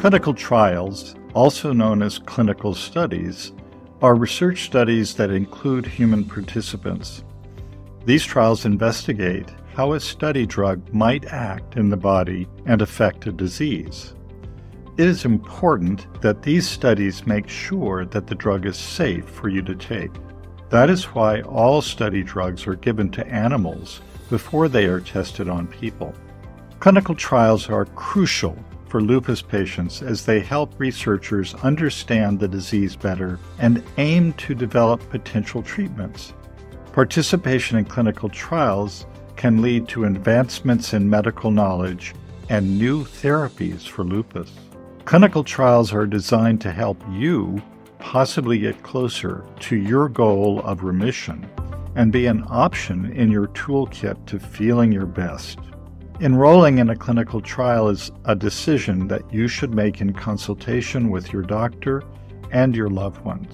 Clinical trials, also known as clinical studies, are research studies that include human participants. These trials investigate how a study drug might act in the body and affect a disease. It is important that these studies make sure that the drug is safe for you to take. That is why all study drugs are given to animals before they are tested on people. Clinical trials are crucial for lupus patients as they help researchers understand the disease better and aim to develop potential treatments. Participation in clinical trials can lead to advancements in medical knowledge and new therapies for lupus. Clinical trials are designed to help you possibly get closer to your goal of remission and be an option in your toolkit to feeling your best. Enrolling in a clinical trial is a decision that you should make in consultation with your doctor and your loved ones.